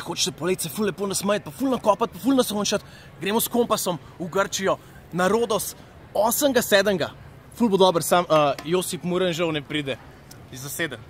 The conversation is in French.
če hočete polejce, ful lepo nasmajati, pa ful nakopati, pa ful nasončati, gremo s Kompasom v Grčijo, na Rodos, 8. 7. Ful bo dober, sam Josip Muranžov ne pride, iz zaseden.